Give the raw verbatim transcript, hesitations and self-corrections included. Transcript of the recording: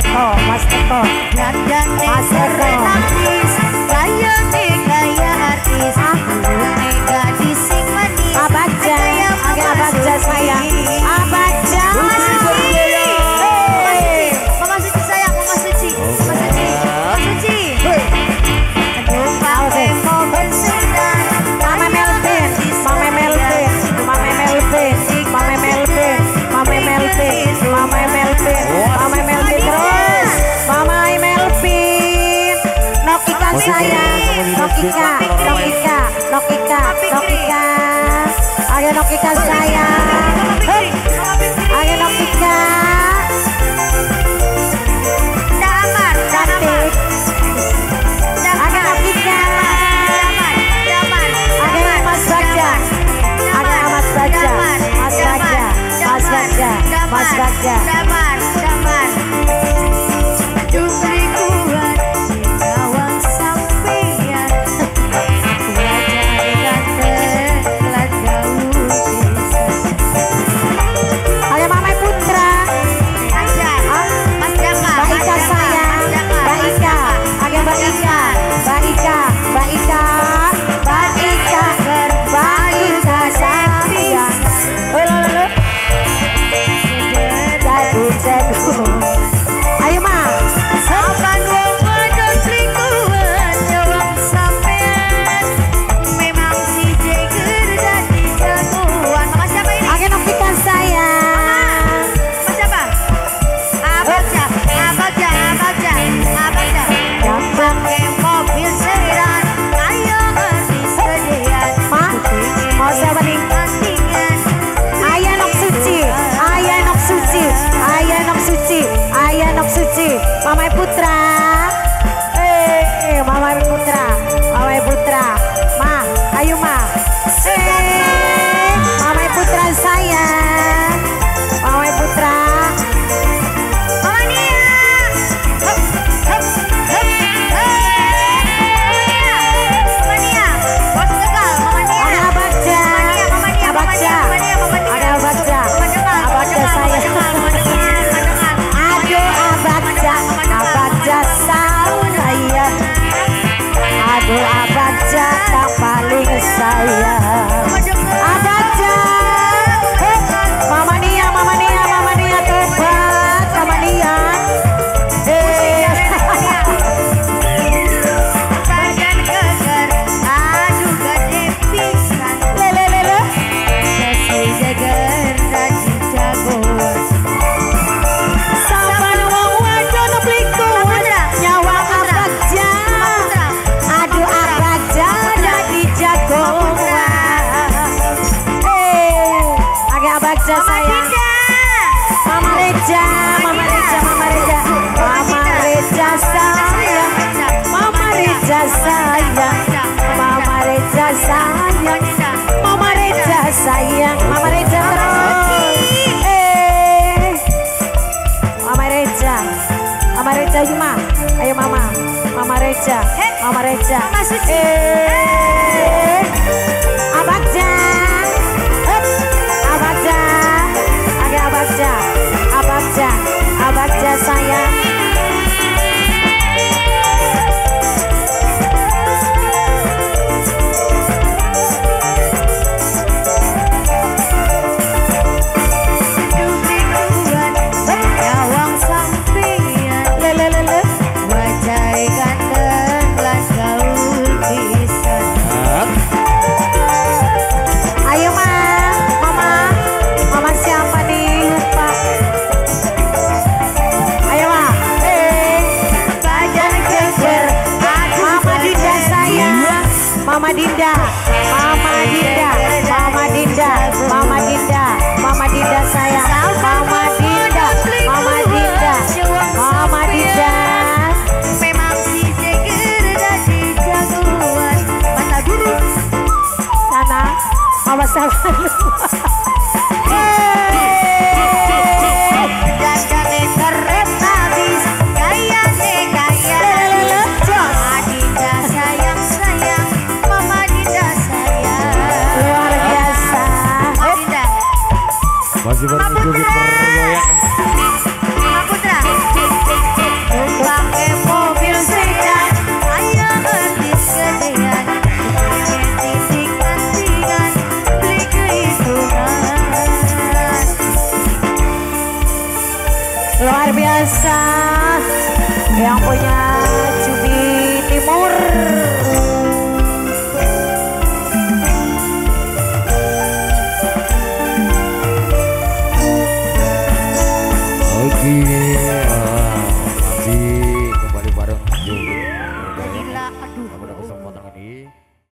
Eko, Mas Eko, dan jangan terangis, kaya nih kaya artis, nih gadis sing manis, abaca, abaca saya, abaca. Sayang, Nokia, Nokia, Nokia, Nokia, ayo Nokia sayang, ayo Nokia, damar, damar, ayo Nokia, damar, damar, ayo Mas Baja, ayo Mas Baja, Mas Baja, Mas Baja, Mas Baja, damar, damar. Mamai Putra, eh, Mamai Putra, Mamai Putra, ma, ayo ma, eh, Mamai Putra saya, Mamai Putra, Mama Nia, hup, hup, hup, eh, Mama Nia, bos tegal, Mama Nia, ada abadja, Mama Nia, abadja, ada abadja, abadja saya. Abaca tak paling sayang, Abaca, Mama Nia, Mama Nia, Mama Nia tobat, Mama Nia, eh, badan geger, aduh gede pisan, lelelele, sesi geger dan jago, sama wong wadon peliku, nyawa Abaca. Mama Reja, Mama Reja, Mama Reja, Mama Reja, Mama Reja sayang, Mama Reja sayang, Mama Reja sayang, Mama Reja sayang, Mama Reja terus, eh, Mama Reja, Mama Reja cuma, ayo Mama, Mama Reja, Mama Reja, eh, Abadja. Abadja, Abadja, Abadja sayang. Mama Dinda, Mama Dinda, Mama Dinda, Mama Dinda, Mama Dinda sayang, Mama Dinda, Mama Dinda, Mama Dinda. Memang si Jagger dari jagoan mata guru. Sana, Mama Sawan. Jaga keren habis, kaya kaya. Mama Dinda sayang sayang. Masih berkulit bergoyang.